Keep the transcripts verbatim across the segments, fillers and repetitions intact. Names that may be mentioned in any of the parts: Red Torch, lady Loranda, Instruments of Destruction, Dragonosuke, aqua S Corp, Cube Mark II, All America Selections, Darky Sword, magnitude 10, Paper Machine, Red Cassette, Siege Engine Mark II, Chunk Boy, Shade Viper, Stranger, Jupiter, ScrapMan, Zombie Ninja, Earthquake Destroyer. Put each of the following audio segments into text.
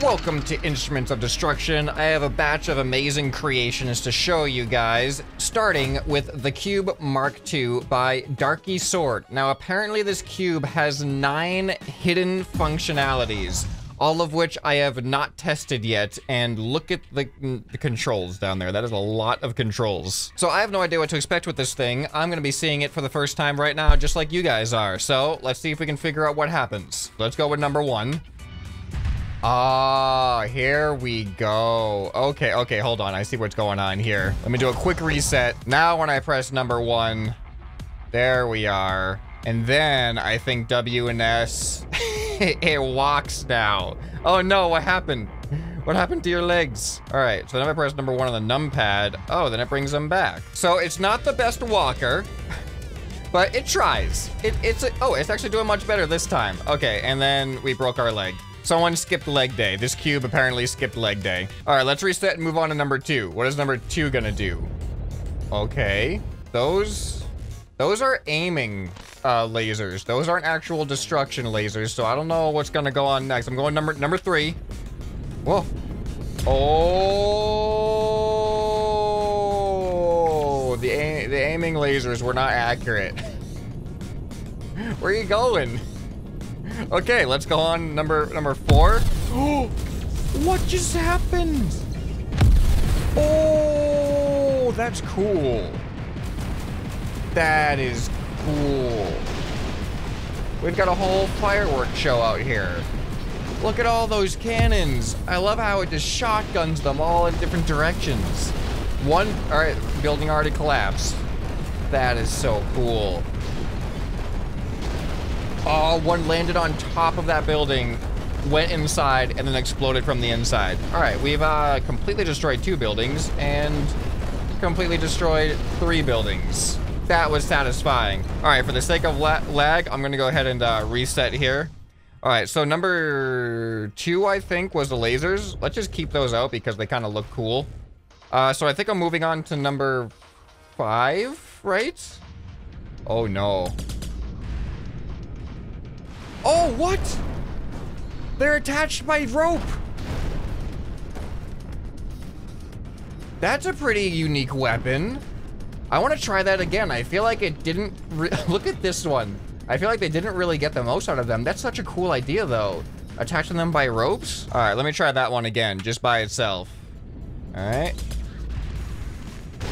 Welcome to Instruments of Destruction. I have a batch of amazing creations to show you guys, starting with the Cube Mark two by Darky Sword. Now, apparently this cube has nine hidden functionalities, all of which I have not tested yet, and look at the, the controls down there. That is a lot of controls. So I have no idea what to expect with this thing. I'm gonna be seeing it for the first time right now, just like you guys are. So let's see if we can figure out what happens. Let's go with number one. Ah, here we go. Okay, okay, hold on. I see what's going on here. Let me do a quick reset. Now when I press number one, there we are. And then I think W and S, it walks now. Oh no, what happened? What happened to your legs? All right, so then I press number one on the numpad. Oh, then it brings them back. So it's not the best walker. But it tries. It, it's, a, oh, it's actually doing much better this time. Okay, and then we broke our leg. Someone skipped leg day. This cube apparently skipped leg day. All right, let's reset and move on to number two. What is number two gonna do? Okay, those, those are aiming uh, lasers. Those aren't actual destruction lasers, so I don't know what's gonna go on next. I'm going number, number three. Whoa. Oh, the, aim, the aiming lasers were not accurate. Where are you going? Okay, let's go on number number four. Oh, what just happened? Oh, that's cool. That is cool. We've got a whole firework show out here. Look at all those cannons. I love how it just shotguns them all in different directions. One, all right, building already collapsed. That is so cool. Oh, one landed on top of that building, went inside, and then exploded from the inside. All right, we've uh, completely destroyed two buildings and completely destroyed three buildings. That was satisfying. All right, for the sake of la lag, I'm gonna go ahead and uh, reset here. All right, so number two, I think, was the lasers. Let's just keep those out because they kind of look cool. Uh, so I think I'm moving on to number five, right? Oh no. Oh, what? They're attached by rope. That's a pretty unique weapon. I want to try that again. I feel like it didn't... Look at this one. I feel like they didn't really get the most out of them. That's such a cool idea, though. Attaching them by ropes? All right, let me try that one again, just by itself. All right.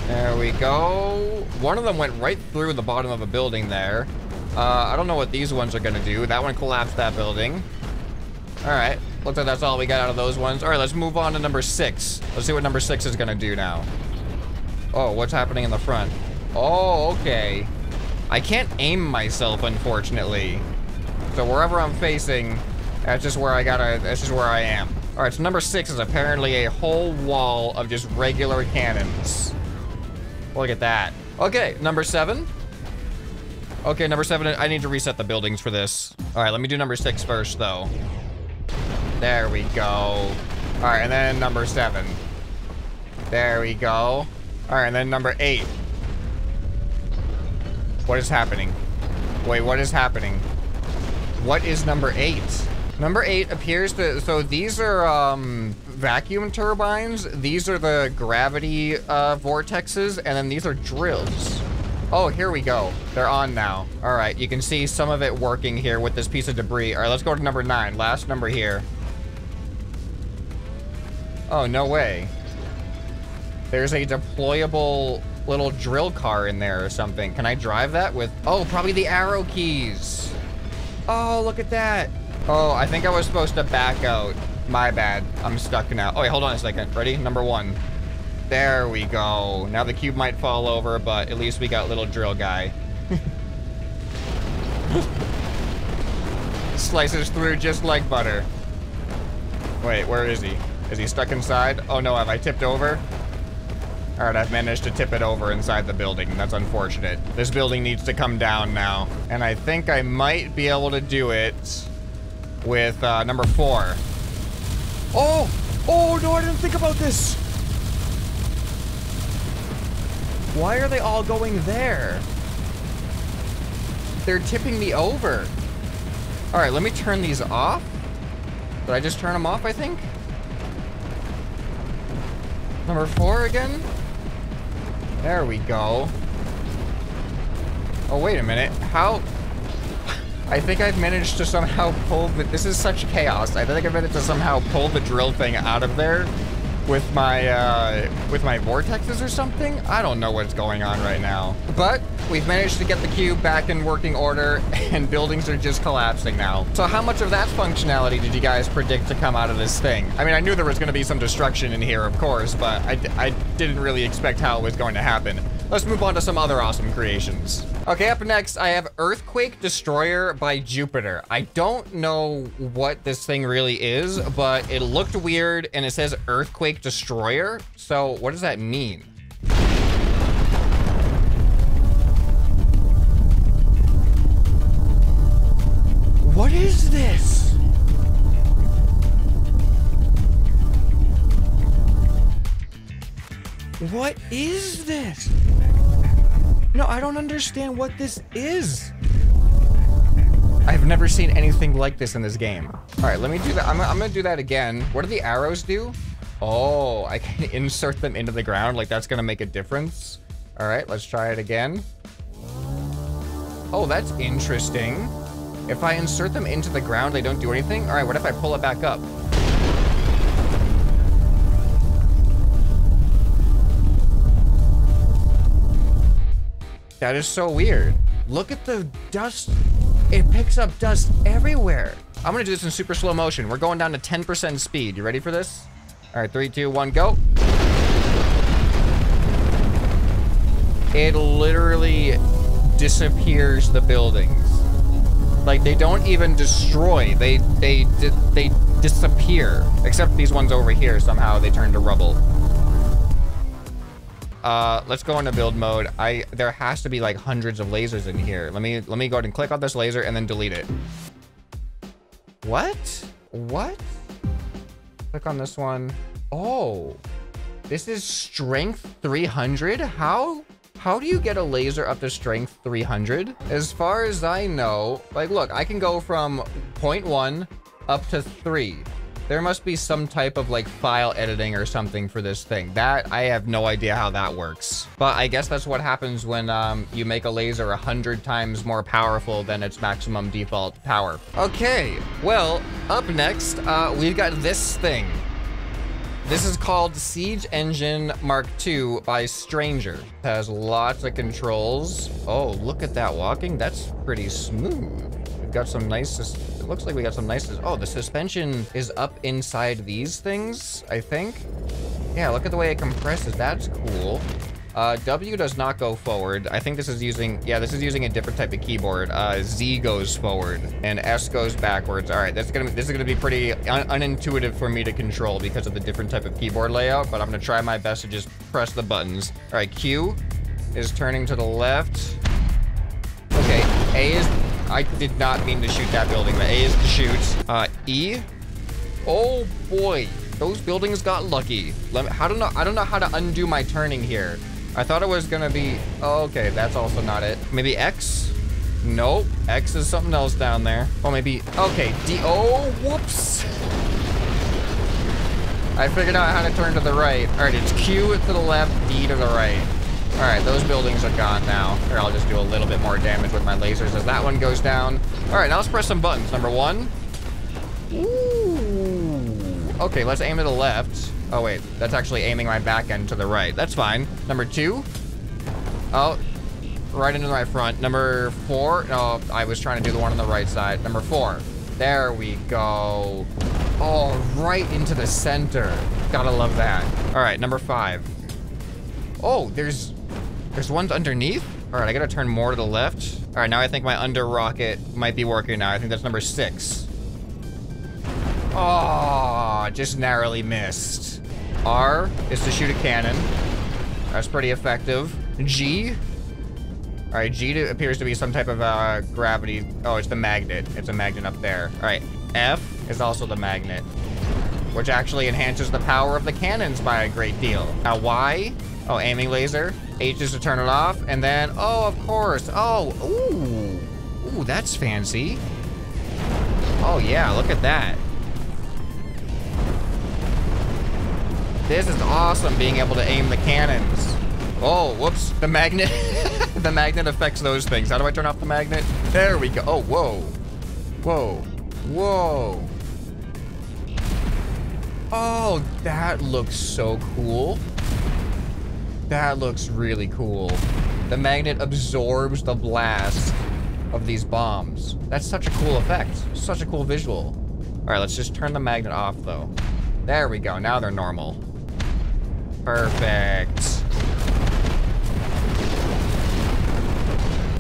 There we go. One of them went right through the bottom of a building there. Uh, I don't know what these ones are gonna do. That one collapsed that building. All right, looks like that's all we got out of those ones. All right, let's move on to number six. Let's see what number six is gonna do now. Oh, what's happening in the front? Oh, okay. I can't aim myself, unfortunately. So wherever I'm facing, that's just where I gotta, that's just where I am. All right, so number six is apparently a whole wall of just regular cannons. Look at that. Okay, number seven. Okay, number seven, I need to reset the buildings for this. All right, let me do number six first, though. There we go. All right, and then number seven. There we go. All right, and then number eight. What is happening? Wait, what is happening? What is number eight? Number eight appears to, so these are um, vacuum turbines. These are the gravity uh, vortexes, and then these are drills. Oh, here we go. They're on now. All right, you can see some of it working here with this piece of debris. All right, let's go to number nine. Last number here. Oh, no way. There's a deployable little drill car in there or something. Can I drive that with... Oh, probably the arrow keys. Oh, look at that. Oh, I think I was supposed to back out. My bad. I'm stuck now. Oh, wait, hold on a second. Ready? Number one. There we go. Now the cube might fall over, but at least we got little drill guy. Slices through just like butter. Wait, where is he? Is he stuck inside? Oh no, have I tipped over? All right, I've managed to tip it over inside the building. That's unfortunate. This building needs to come down now. And I think I might be able to do it with uh, number four. Oh, oh no, I didn't think about this. Why are they all going there? They're tipping me over. All right, let me turn these off. Did I just turn them off, I think? Number four again? There we go. Oh, wait a minute. How? I think I've managed to somehow pull the... This is such chaos. I think I've managed to somehow pull the drill thing out of there with my, uh, with my vortexes or something. I don't know what's going on right now. But we've managed to get the cube back in working order, and buildings are just collapsing now. So how much of that functionality did you guys predict to come out of this thing? I mean, I knew there was going to be some destruction in here, of course, but I, I didn't really expect how it was going to happen. Let's move on to some other awesome creations. Okay, up next, I have Earthquake Destroyer by Jupiter. I don't know what this thing really is, but it looked weird, and it says Earthquake Destroyer. So what does that mean? What is this? What is this? No, I don't understand what this is. I've never seen anything like this in this game. All right, let me do that. I'm, I'm gonna do that again. What do the arrows do? Oh, I can insert them into the ground. Like, that's gonna make a difference. All right, let's try it again. Oh, that's interesting. If I insert them into the ground, they don't do anything. All right, what if I pull it back up? That is so weird. Look at the dust. It picks up dust everywhere. I'm gonna do this in super slow motion. We're going down to ten percent speed. You ready for this? All right, three, two, one, go. It literally disappears the buildings. Like, they don't even destroy. They, they, they disappear. Except these ones over here, somehow they turn to rubble. Uh, let's go into build mode. I there has to be like hundreds of lasers in here. Let me let me go ahead and click on this laser and then delete it. What? What? Click on this one. Oh, this is strength three hundred. How how do you get a laser up to strength three hundred? As far as I know, like, look, I can go from zero point one up to three. There must be some type of like file editing or something for this thing. That, I have no idea how that works. But I guess that's what happens when um, you make a laser a hundred times more powerful than its maximum default power. Okay, well, up next, uh, we've got this thing. This is called Siege Engine Mark two by Stranger. It has lots of controls. Oh, look at that walking. That's pretty smooth. We've got some nice... It looks like we got some nice... Oh, the suspension is up inside these things, I think. Yeah, look at the way it compresses. That's cool. Uh, W does not go forward. I think this is using... Yeah, this is using a different type of keyboard. Uh, Z goes forward, and S goes backwards. All right, that's gonna, this is going to be pretty un unintuitive for me to control because of the different type of keyboard layout, but I'm going to try my best to just press the buttons. All right, Q is turning to the left. Okay, A is... I did not mean to shoot that building, but A is to shoot. Uh, E. Oh boy, those buildings got lucky. Let me, I don't know. I don't know how to undo my turning here. I thought it was gonna be. Oh, okay, that's also not it. Maybe X. Nope. X is something else down there. Oh, maybe. Okay. D. Oh, whoops. I figured out how to turn to the right. All right, it's Q to the left, D to the right. All right, those buildings are gone now. Here, I'll just do a little bit more damage with my lasers as that one goes down. All right, now let's press some buttons. Number one. Ooh. Okay, let's aim to the left. Oh, wait, that's actually aiming my back end to the right. That's fine. Number two. Oh, right into my front. Number four. No, I was trying to do the one on the right side. Number four. There we go. Oh, right into the center. Gotta love that. All right, number five. Oh, there's... There's ones underneath? All right, I gotta turn more to the left. All right, now I think my under rocket might be working now. I think that's number six. Oh, just narrowly missed. R is to shoot a cannon. That's pretty effective. G. All right, G appears to be some type of uh, gravity. Oh, it's the magnet. It's a magnet up there. All right, F is also the magnet, which actually enhances the power of the cannons by a great deal. Now, Y. Oh, aiming laser. H is to turn it off, and then, oh, of course. Oh, ooh. Ooh, that's fancy. Oh, yeah, look at that. This is awesome, being able to aim the cannons. Oh, whoops. The magnet. The magnet affects those things. How do I turn off the magnet? There we go. Oh, whoa. Whoa. Whoa. Oh, that looks so cool. That looks really cool. The magnet absorbs the blast of these bombs. That's such a cool effect. Such a cool visual. All right, let's just turn the magnet off, though. There we go. Now they're normal. Perfect.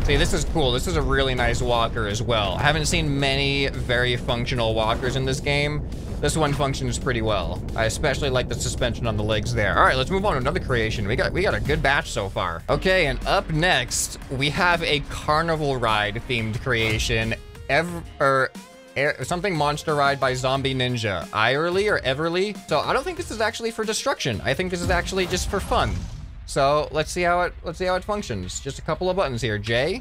See, this is cool. This is a really nice walker as well. I haven't seen many very functional walkers in this game. This one functions pretty well. I especially like the suspension on the legs there. All right, let's move on to another creation. We got we got a good batch so far. Okay, and up next, we have a carnival ride themed creation. Ever, er, er, something monster ride by Zombie Ninja. Irely or Everly? So I don't think this is actually for destruction. I think this is actually just for fun. So let's see how it let's see how it functions. Just a couple of buttons here. J,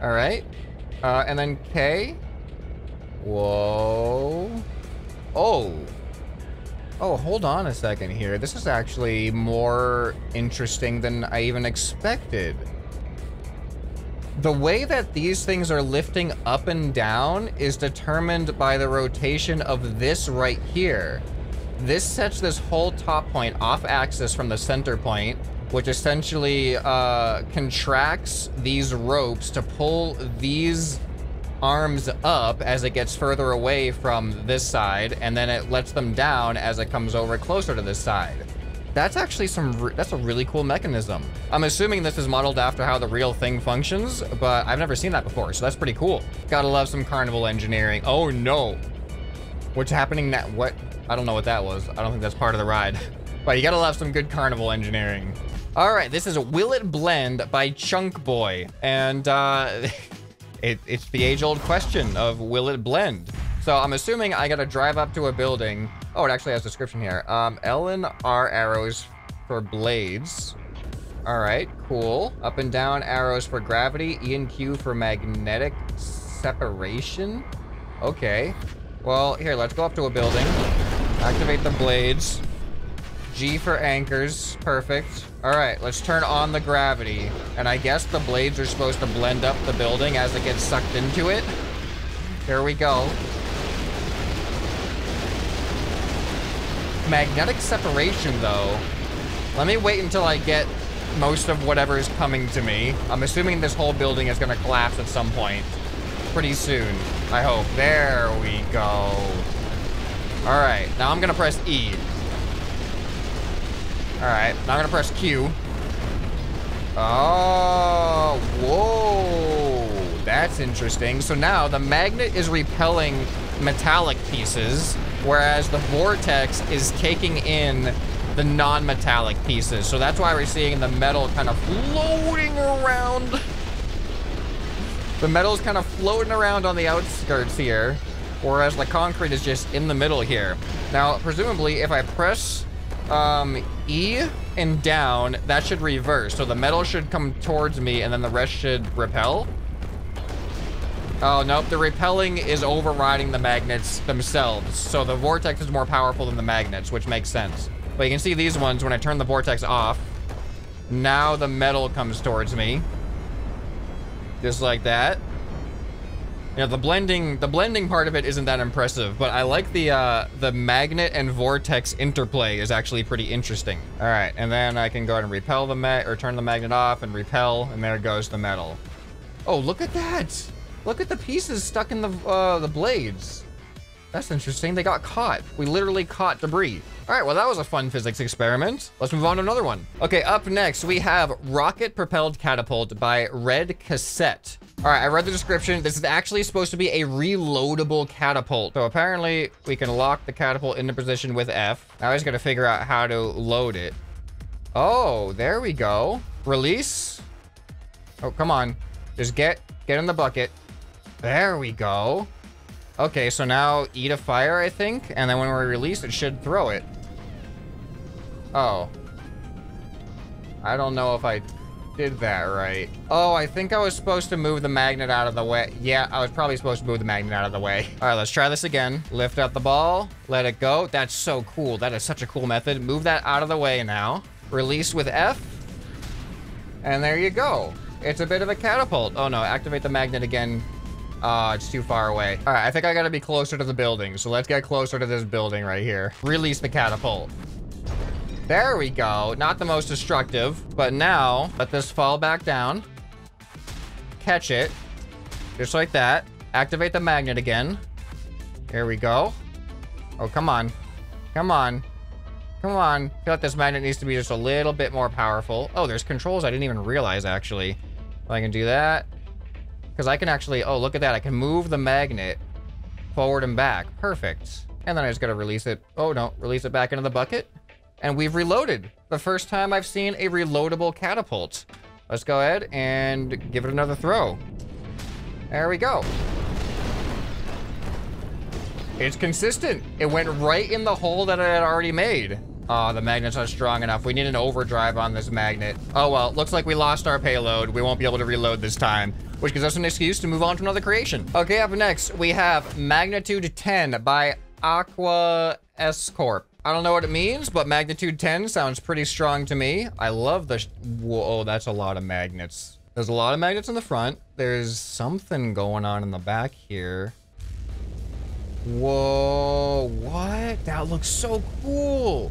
all right, uh, and then K. Whoa. Oh, oh, hold on a second here. This is actually more interesting than I even expected. The way that these things are lifting up and down is determined by the rotation of this right here. This sets this whole top point off axis from the center point, which essentially uh, contracts these ropes to pull these arms up as it gets further away from this side, and then it lets them down as it comes over closer to this side. That's actually some, that's a really cool mechanism. I'm assuming this is modeled after how the real thing functions, but I've never seen that before, so that's pretty cool. Gotta love some carnival engineering. Oh no. What's happening now? What? I don't know what that was. I don't think that's part of the ride. But you gotta love some good carnival engineering. All right, this is Will It Blend by Chunk Boy. And, uh... It, it's the age-old question of will it blend? So I'm assuming I gotta drive up to a building. Oh, it actually has a description here. Um, L and R arrows for blades. All right, cool. Up and down arrows for gravity. E and Q for magnetic separation. Okay. Well, here, let's go up to a building. Activate the blades. G for anchors. Perfect. All right, let's turn on the gravity. And I guess the blades are supposed to blend up the building as it gets sucked into it. Here we go. Magnetic separation, though. Let me wait until I get most of whatever is coming to me. I'm assuming this whole building is going to collapse at some point. Pretty soon, I hope. There we go. All right, now I'm going to press E. All right, now I'm gonna press Q. Oh, whoa, that's interesting. So now the magnet is repelling metallic pieces, whereas the vortex is taking in the non-metallic pieces. So that's why we're seeing the metal kind of floating around. The metal's kind of floating around on the outskirts here, whereas the concrete is just in the middle here. Now, presumably, if I press Um, E and down, that should reverse. So the metal should come towards me and then the rest should repel. Oh, nope. The repelling is overriding the magnets themselves. So the vortex is more powerful than the magnets, which makes sense. But you can see these ones, when I turn the vortex off, now the metal comes towards me. Just like that. You know, the blending, the blending part of it isn't that impressive, but I like the, uh, the magnet and vortex interplay is actually pretty interesting. All right, and then I can go ahead and repel the mag, or turn the magnet off and repel, and there goes the metal. Oh, look at that. Look at the pieces stuck in the, uh, the blades. That's interesting. They got caught. We literally caught debris. All right, well, that was a fun physics experiment. Let's move on to another one. Okay, up next, we have Rocket Propelled Catapult by Red Cassette. All right, I read the description. This is actually supposed to be a reloadable catapult. So apparently we can lock the catapult into position with F. Now I just gotta figure out how to load it. Oh, there we go. Release. Oh, come on. Just get, get in the bucket. There we go. Okay, so now E to fire, I think. And then when we release, it should throw it. Oh. I don't know if I did that right. Oh, I think I was supposed to move the magnet out of the way. Yeah, I was probably supposed to move the magnet out of the way. All right, let's try this again. Lift up the ball, let it go. That's so cool. That is such a cool method. Move that out of the way now. Release with F. And there you go. It's a bit of a catapult. Oh no, activate the magnet again. Uh, it's too far away. All right, I think I gotta be closer to the building. So let's get closer to this building right here. Release the catapult. There we go. Not the most destructive, but now let this fall back down. Catch it. Just like that. Activate the magnet again. Here we go. Oh, come on. Come on. Come on. I feel like this magnet needs to be just a little bit more powerful. Oh, there's controls I didn't even realize, actually. I can do that. Because I can actually... Oh, look at that. I can move the magnet forward and back. Perfect. And then I just gotta release it. Oh, no. Release it back into the bucket. And we've reloaded. The first time I've seen a reloadable catapult. Let's go ahead and give it another throw. There we go. It's consistent. It went right in the hole that I had already made. Oh, the magnet's not strong enough. We need an overdrive on this magnet. Oh, well, looks like we lost our payload. We won't be able to reload this time, which gives us an excuse to move on to another creation. Okay, up next, we have magnitude ten by Aqua S Corp. I don't know what it means, but magnitude ten sounds pretty strong to me. I love the... Whoa, that's a lot of magnets. There's a lot of magnets in the front. There's something going on in the back here. Whoa, what? That looks so cool.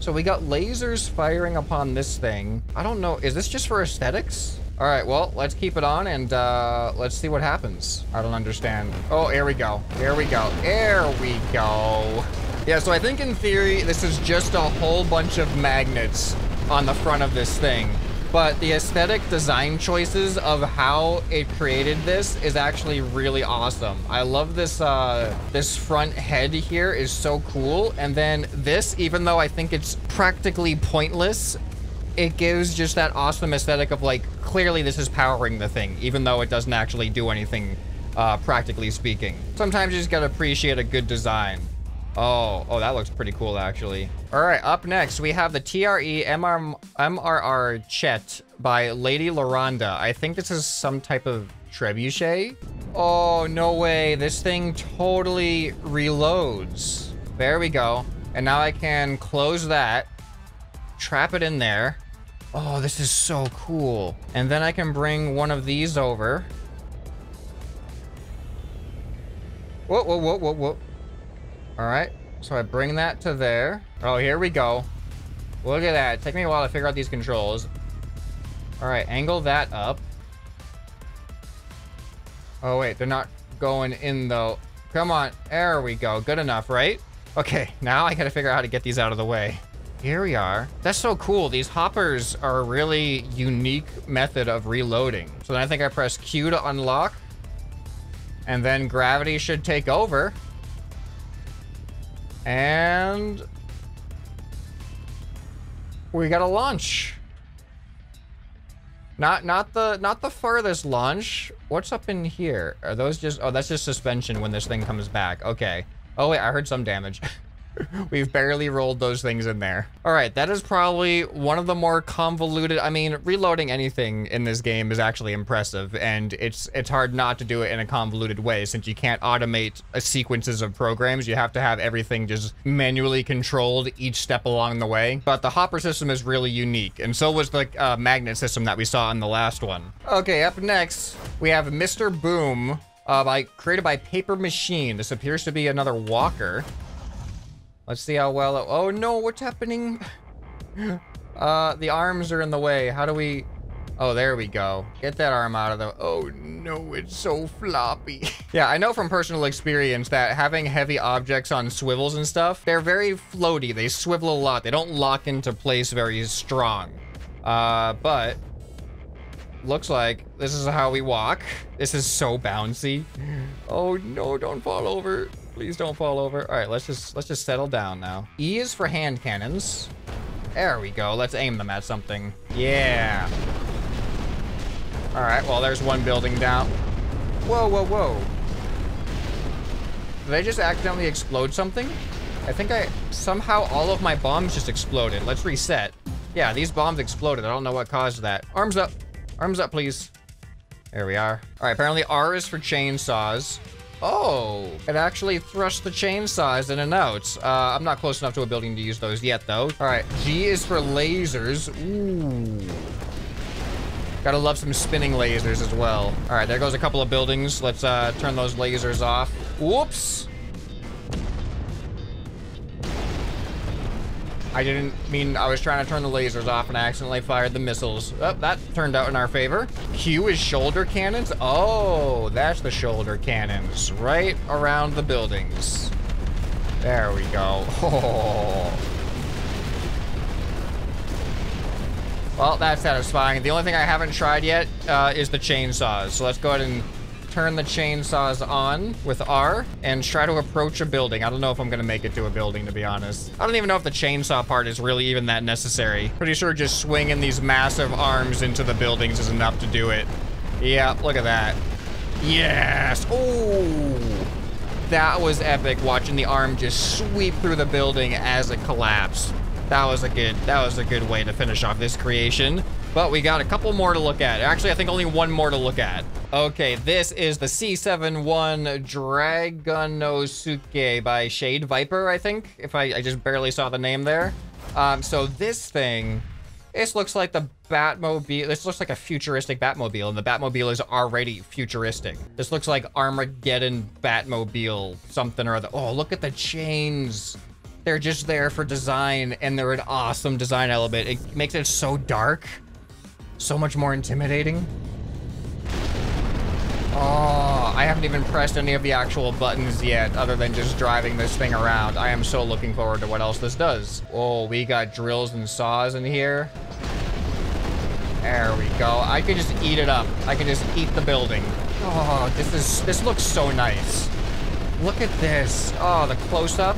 So we got lasers firing upon this thing. I don't know. Is this just for aesthetics? All right, well, let's keep it on and uh, let's see what happens. I don't understand. Oh, here we go. Here we go. Here we go. Yeah, so I think in theory, this is just a whole bunch of magnets on the front of this thing. But the aesthetic design choices of how it created this is actually really awesome. I love this, uh, this front head here is so cool. And then this, even though I think it's practically pointless, it gives just that awesome aesthetic of like, clearly this is powering the thing, even though it doesn't actually do anything, uh, practically speaking. Sometimes you just gotta appreciate a good design. Oh, oh, that looks pretty cool, actually. All right, up next, we have the T R E M R R Chet by Lady Loranda. I think this is some type of trebuchet. Oh, no way. This thing totally reloads. There we go. And now I can close that, trap it in there. Oh, this is so cool. And then I can bring one of these over. Whoa, whoa, whoa, whoa, whoa. All right, so I bring that to there. Oh, here we go. Look at that. It took me a while to figure out these controls. All right, angle that up. Oh, wait, they're not going in, though. Come on. There we go. Good enough, right? Okay, now I got to figure out how to get these out of the way. Here we are. That's so cool. These hoppers are a really unique method of reloading. So then I think I press Q to unlock. And then gravity should take over. And we got a launch. Not not the not the furthest launch. What's up in here? Are those just... Oh, that's just suspension when this thing comes back. Okay. Oh wait, I heard some damage. We've barely rolled those things in there. All right, that is probably one of the more convoluted... I mean, reloading anything in this game is actually impressive, and it's it's hard not to do it in a convoluted way since you can't automate a sequences of programs. You have to have everything just manually controlled each step along the way. But the hopper system is really unique, and so was the uh, magnet system that we saw in the last one. Okay, up next, we have Mister Boom, uh, by, created by Paper Machine. This appears to be another walker. Let's see how well... It, oh no, what's happening? uh, the arms are in the way. How do we... Oh, there we go. Get that arm out of the... Oh no, it's so floppy. Yeah, I know from personal experience that having heavy objects on swivels and stuff, they're very floaty. They swivel a lot. They don't lock into place very strong. Uh, but... Looks like this is how we walk. This is so bouncy. Oh no, don't fall over. Please don't fall over. All right, let's just let's just settle down now. E is for hand cannons. There we go. Let's aim them at something. Yeah. All right, well, there's one building down. Whoa, whoa, whoa. Did I just accidentally explode something? I think I somehow all of my bombs just exploded. Let's reset. Yeah, these bombs exploded. I don't know what caused that. Arms up. Arms up, please. There we are. All right, apparently R is for chainsaws. Oh, it actually thrusts the chainsaws in and out. Uh, I'm not close enough to a building to use those yet, though. All right, G is for lasers. Ooh. Gotta love some spinning lasers as well. All right, there goes a couple of buildings. Let's uh, turn those lasers off. Whoops. I didn't mean I was trying to turn the lasers off and I accidentally fired the missiles. Oh, that turned out in our favor. Q is shoulder cannons. Oh, that's the shoulder cannons right around the buildings. There we go. Oh. Well, that's satisfying. The only thing I haven't tried yet uh, is the chainsaws. So let's go ahead and turn the chainsaws on with R and try to approach a building. I don't know if I'm gonna make it to a building, to be honest. I don't even know if the chainsaw part is really even that necessary. Pretty sure just swinging these massive arms into the buildings is enough to do it. Yeah, look at that. Yes. Oh, that was epic watching the arm just sweep through the building as it collapsed. That was a good, that was a good way to finish off this creation. But we got a couple more to look at. Actually, I think only one more to look at. Okay, this is the C seventy-one Dragonosuke by Shade Viper, I think. If I, I just barely saw the name there. Um, so this thing, this looks like the Batmobile. This looks like a futuristic Batmobile, and the Batmobile is already futuristic. This looks like Armageddon Batmobile, something or other. Oh, look at the chains. They're just there for design, and they're an awesome design element. It makes it so dark. So much more intimidating. Oh, I haven't even pressed any of the actual buttons yet, other than just driving this thing around. I am so looking forward to what else this does. Oh, we got drills and saws in here. There we go. I could just eat it up. I could just eat the building. Oh, this is, this looks so nice. Look at this. Oh, the close-up.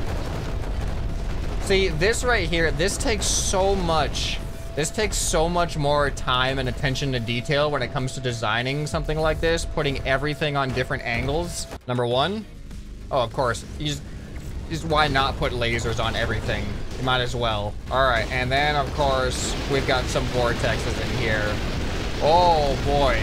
See, this right here, this takes so much. This takes so much more time and attention to detail when it comes to designing something like this, putting everything on different angles. Number one, oh, of course, you just, you just, why not put lasers on everything? You might as well. All right, and then, of course, we've got some vortexes in here. Oh, boy.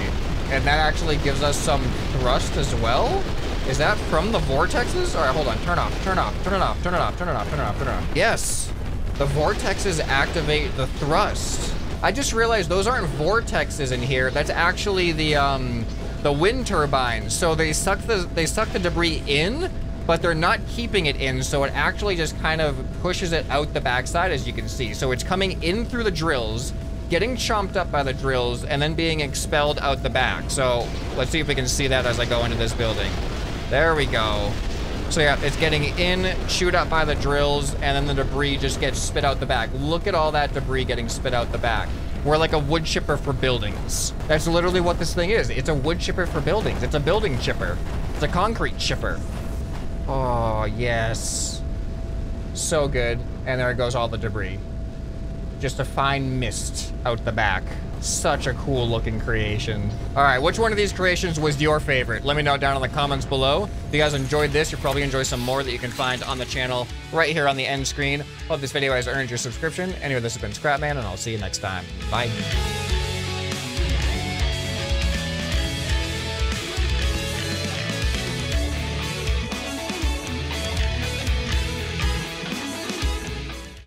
And that actually gives us some thrust as well? Is that from the vortexes? All right, hold on, turn off, turn off, turn it off, turn it off, turn it off, turn it off, turn it off. Yes. The vortexes activate the thrust. I just realized those aren't vortexes in here. That's actually the um, the wind turbines. So they suck the they suck the debris in, but they're not keeping it in. So it actually just kind of pushes it out the backside, as you can see. So it's coming in through the drills, getting chomped up by the drills, and then being expelled out the back. So let's see if we can see that as I go into this building. There we go. So yeah, it's getting in, chewed up by the drills, and then the debris just gets spit out the back. Look at all that debris getting spit out the back. We're like a wood chipper for buildings. That's literally what this thing is. It's a wood chipper for buildings. It's a building chipper. It's a concrete chipper. Oh, yes. So good. And there goes all the debris. Just a fine mist out the back. Such a cool looking creation. All right, which one of these creations was your favorite? Let me know down in the comments below. If you guys enjoyed this, you'll probably enjoy some more that you can find on the channel right here on the end screen. Hope this video has earned your subscription. Anyway, this has been ScrapMan, and I'll see you next time. Bye.